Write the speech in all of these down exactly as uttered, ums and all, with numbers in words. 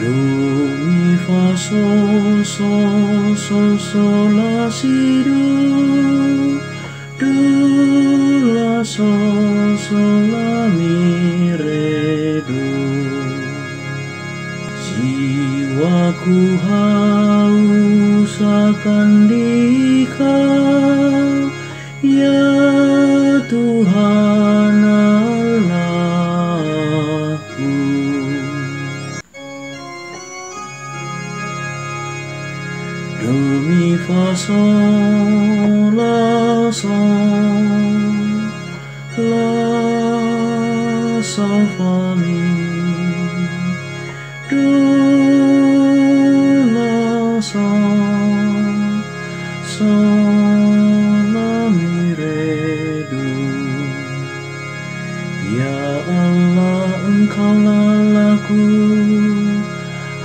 Do mi fa sol sol sol sol la si do do la sol sol la mi re do. Jiwaku haus akan Dikau, ya Tuhan Allahku. Do mi fa sol la sol la sol fa mi do la sol sol la mi re do. Ya Allah, Engkaulah laku,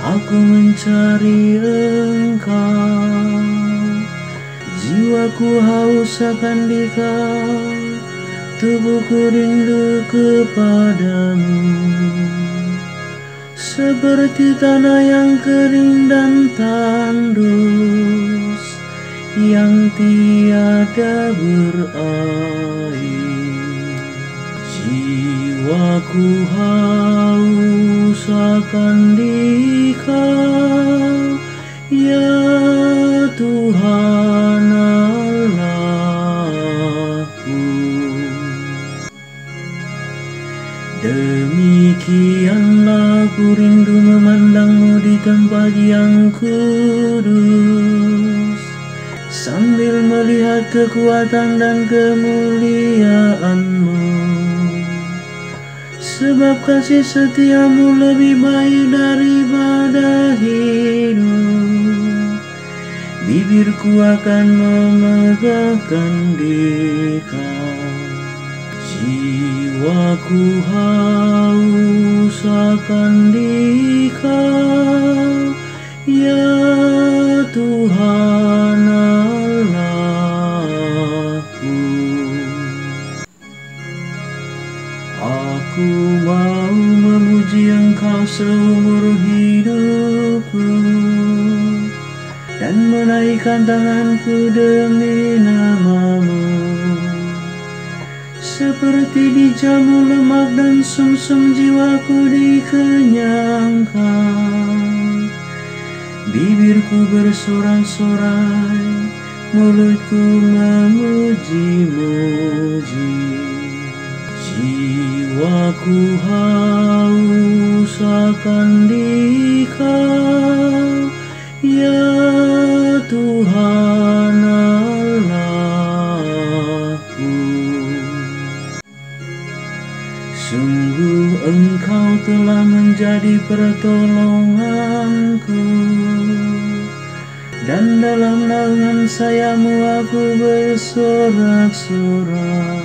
aku mencari Engkau. Jiwaku haus akan Dikau, tubuhku rindu kepadamu. Seperti tanah yang kering dan tandus, yang tiada berair. Jiwaku haus akan Dikau, ya Tuhan Allahku. Demikianlah ku rindu memandangmu di tempat yang kudus, sambil melihat kekuatan dan kemuliaan-Mu. Sebab kasih setia-Mu lebih baik daripada hidup, bibirku akan memegahkan Dikau. Jiwaku haus akan Dikau, ya Tuhan Allahku. Aku mau memuji Engkau seumur hidupku, dan menaikkan tanganku demi nama-Mu. Seperti dijamu lemak dan sumsum, jiwaku dikenyangkan. Bibirku bersorak-sorai, mulutku memuji-muji. Jiwaku haus akan Dikau, ya Tuhan Allahku. Sungguh Engkau telah menjadi pertolonganku, dan dalam naungan sayamu aku bersorak-sorai.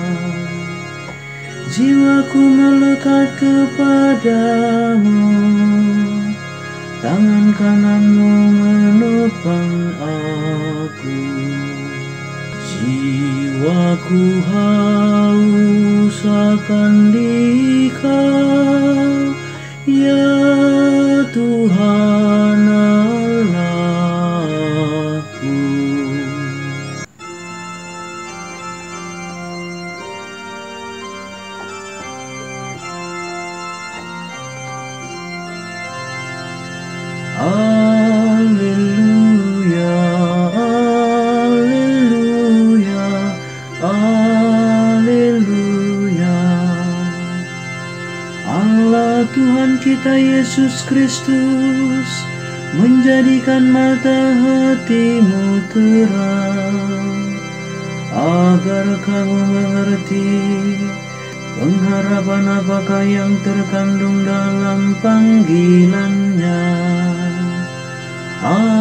Jiwaku melekat kepadamu, tangan kananmu menopang aku. Jiwaku haus akan Dikau, ya Tuhan Allahku. Haleluya, haleluya, haleluya. Allah Tuhan kita Yesus Kristus menjadikan mata hatimu terang, agar kamu mengerti pengharapan apakah yang terkandung dalam panggilan-Nya. Amin.